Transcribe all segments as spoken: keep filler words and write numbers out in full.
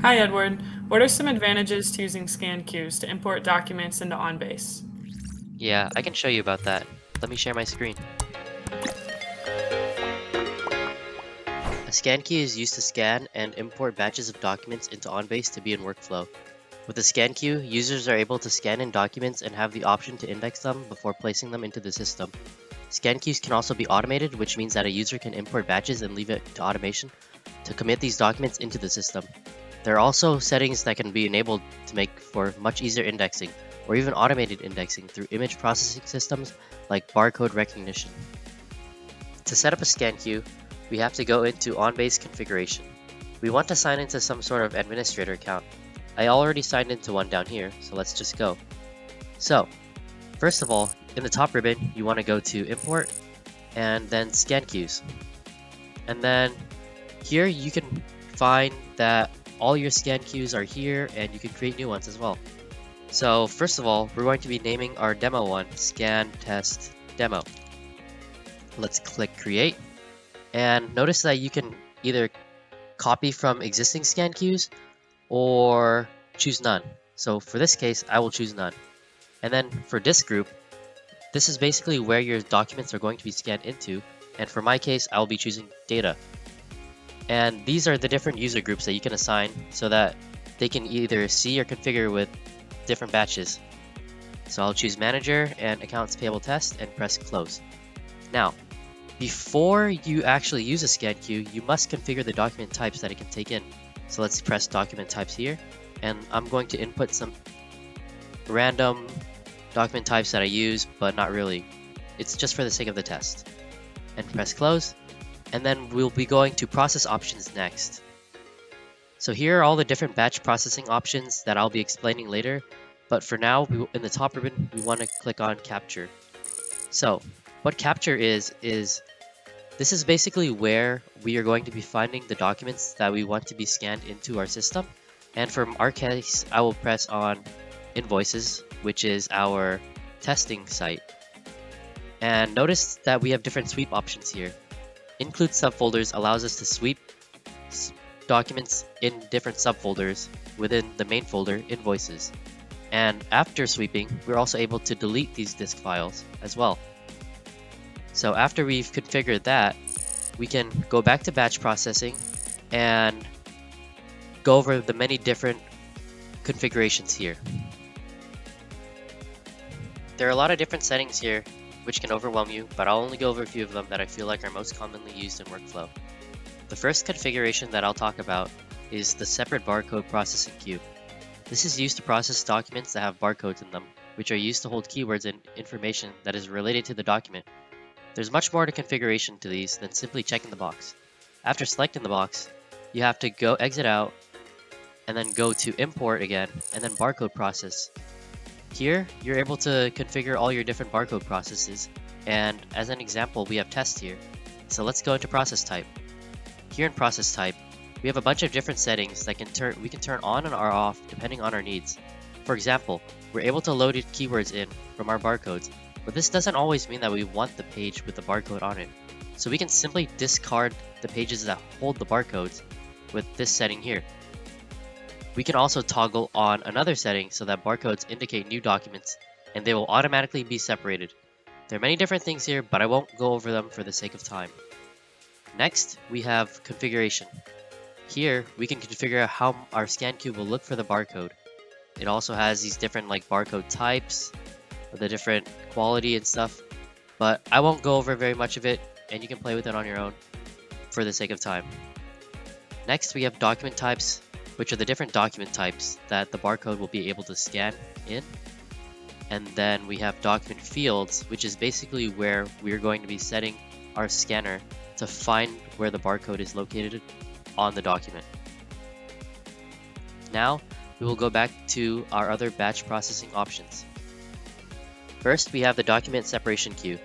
Hi Edward, what are some advantages to using scan queues to import documents into OnBase? Yeah, I can show you about that. Let me share my screen. A scan queue is used to scan and import batches of documents into OnBase to be in workflow. With a scan queue, users are able to scan in documents and have the option to index them before placing them into the system. Scan queues can also be automated, which means that a user can import batches and leave it to automation to commit these documents into the system. There are also settings that can be enabled to make for much easier indexing, or even automated indexing through image processing systems like barcode recognition. To set up a scan queue, we have to go into OnBase configuration. We want to sign into some sort of administrator account. I already signed into one down here, so let's just go. So, first of all, in the top ribbon, you want to go to Import, and then Scan Queues. And then here you can find that all your scan queues are here, and you can create new ones as well. So first of all, we're going to be naming our demo one Scan Test Demo. Let's click Create, and notice that you can either copy from existing scan queues or choose none. So for this case, I will choose none. And then for this group, this is basically where your documents are going to be scanned into, and for my case, I will be choosing data. And these are the different user groups that you can assign so that they can either see or configure with different batches. So I'll choose Manager and Accounts Payable Test and press Close. Now, before you actually use a scan queue, you must configure the document types that it can take in. So let's press Document Types here, and I'm going to input some random document types that I use, but not really. It's just for the sake of the test. And press Close. And then we'll be going to process options next. So here are all the different batch processing options that I'll be explaining later, but for now, we, in the top ribbon, we want to click on capture. So what capture is, is this is basically where we are going to be finding the documents that we want to be scanned into our system. And from our case, I will press on invoices, which is our testing site. And notice that we have different sweep options here. Include subfolders allows us to sweep documents in different subfolders within the main folder, invoices. And after sweeping, we're also able to delete these disk files as well. So after we've configured that, we can go back to batch processing and go over the many different configurations here. There are a lot of different settings here, which can overwhelm you, but I'll only go over a few of them that I feel like are most commonly used in workflow. The first configuration that I'll talk about is the separate barcode processing queue. This is used to process documents that have barcodes in them, which are used to hold keywords and information that is related to the document. There's much more to configuration to these than simply checking the box. After selecting the box, you have to go exit out and then go to import again and then barcode process. Here, you're able to configure all your different barcode processes, and as an example, we have test here. So let's go into process type. Here in process type, we have a bunch of different settings that can turn we can turn on and are off depending on our needs. For example, we're able to load keywords in from our barcodes, but this doesn't always mean that we want the page with the barcode on it. So we can simply discard the pages that hold the barcodes with this setting here. We can also toggle on another setting so that barcodes indicate new documents and they will automatically be separated. There are many different things here, but I won't go over them for the sake of time. Next, we have configuration. Here, we can configure how our scan queue will look for the barcode. It also has these different like barcode types, the different quality and stuff, but I won't go over very much of it, and you can play with it on your own for the sake of time. Next, we have document types, which are the different document types that the barcode will be able to scan in. And then we have document fields, which is basically where we're going to be setting our scanner to find where the barcode is located on the document. Now, we will go back to our other batch processing options. First, we have the document separation queue.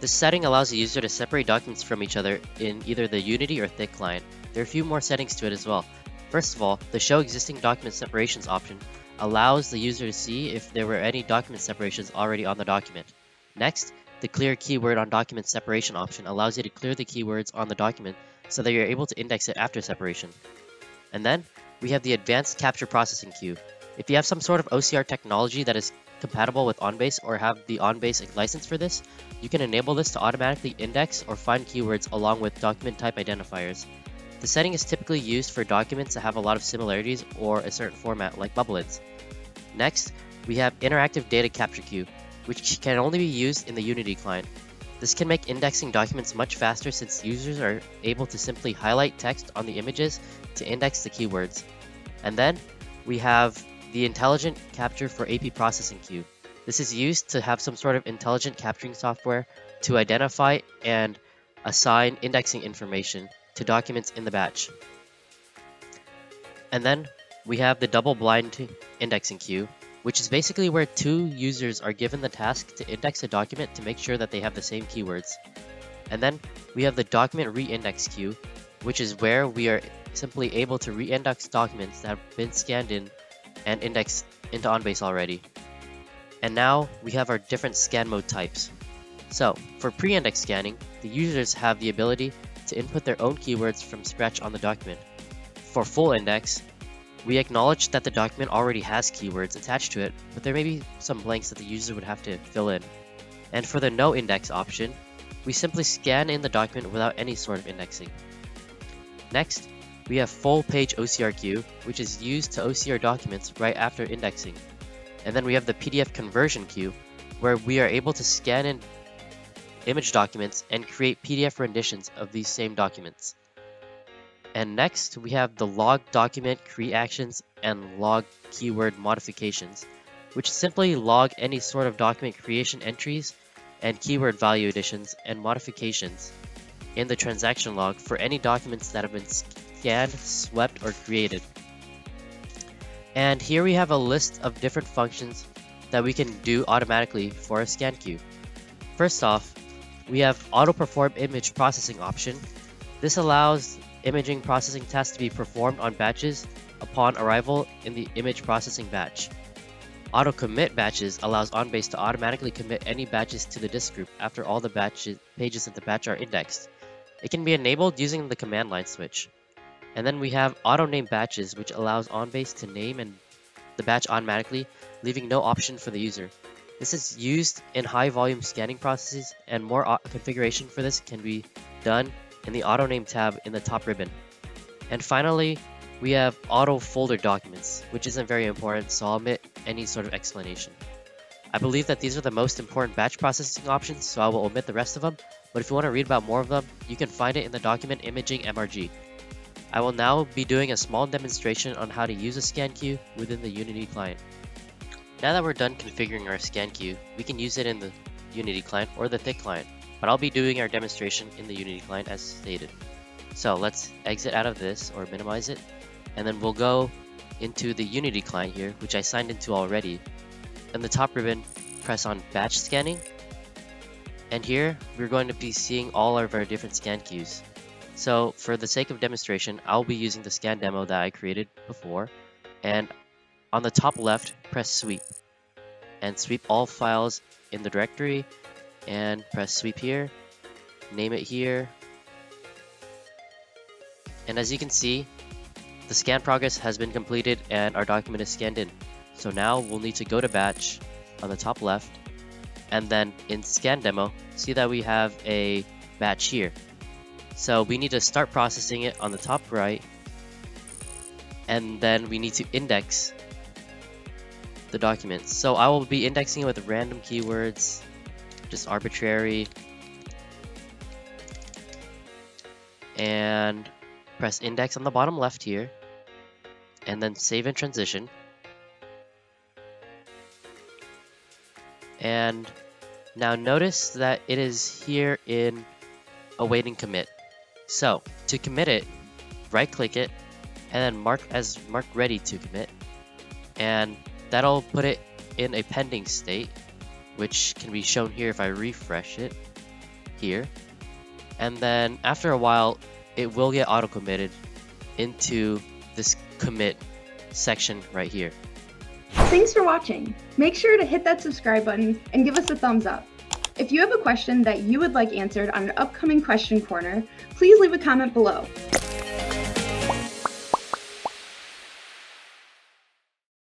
This setting allows the user to separate documents from each other in either the Unity or Thick client. There are a few more settings to it as well. First of all, the Show Existing Document Separations option allows the user to see if there were any document separations already on the document. Next, The clear keyword on document separation option allows you to clear the keywords on the document so that you're able to index it after separation. And then we have the advanced capture processing queue. If you have some sort of O C R technology that is compatible with OnBase or have the OnBase license for this, you can enable this to automatically index or find keywords along with document type identifiers. The setting is typically used for documents that have a lot of similarities or a certain format like bubblets. Next, we have interactive data capture queue, which can only be used in the Unity client. This can make indexing documents much faster since users are able to simply highlight text on the images to index the keywords. And then we have the intelligent capture for A P processing queue. This is used to have some sort of intelligent capturing software to identify and assign indexing information to documents in the batch. And then we have the double blind indexing queue, which is basically where two users are given the task to index a document to make sure that they have the same keywords. And then we have the document re-index queue, which is where we are simply able to re-index documents that have been scanned in and indexed into OnBase already. And now we have our different scan mode types. So for pre-index scanning, the users have the ability to input their own keywords from scratch on the document. For full index, we acknowledge that the document already has keywords attached to it, but there may be some blanks that the user would have to fill in. And for the no index option, we simply scan in the document without any sort of indexing. Next, we have full page O C R queue, which is used to O C R documents right after indexing. And then we have the P D F conversion queue, where we are able to scan in image documents and create P D F renditions of these same documents. And next, we have the log document create actions and log keyword modifications, which simply log any sort of document creation entries and keyword value additions and modifications in the transaction log for any documents that have been scanned, swept, or created. And here we have a list of different functions that we can do automatically for a scan queue. First off, we have auto perform image processing option. This allows imaging processing tasks to be performed on batches upon arrival in the image processing batch. Auto commit batches allows OnBase to automatically commit any batches to the disk group after all the batches, pages in the batch are indexed. It can be enabled using the command line switch. And then we have auto name batches, which allows OnBase to name and the batch automatically, leaving no option for the user. This is used in high volume scanning processes, and more configuration for this can be done in the auto name tab in the top ribbon. And finally, we have auto folder documents, which isn't very important, so I'll omit any sort of explanation. I believe that these are the most important batch processing options, so I will omit the rest of them, but if you want to read about more of them, you can find it in the document imaging M R G. I will now be doing a small demonstration on how to use a scan queue within the Unity client. Now that we're done configuring our scan queue, we can use it in the Unity client or the Thick client, but I'll be doing our demonstration in the Unity client as stated. So let's exit out of this or minimize it, and then we'll go into the Unity client here, which I signed into already. In the top ribbon, press on batch scanning, and here we're going to be seeing all of our different scan queues. So for the sake of demonstration, I'll be using the scan demo that I created before, and on the top left, press sweep, and sweep all files in the directory, and press sweep here, name it here, and as you can see, the scan progress has been completed and our document is scanned in. So now we'll need to go to batch on the top left, and then in scan demo, see that we have a batch here. So we need to start processing it on the top right, and then we need to index the document. So I will be indexing it with random keywords, just arbitrary, and press index on the bottom left here, and then save and transition. And now notice that it is here in awaiting commit. So to commit it, right click it, and then mark as mark ready to commit, and that'll put it in a pending state, which can be shown here if I refresh it here. And then after a while, it will get auto committed into this commit section right here. Thanks for watching. Make sure to hit that subscribe button and give us a thumbs up. If you have a question that you would like answered on an upcoming question corner, please leave a comment below.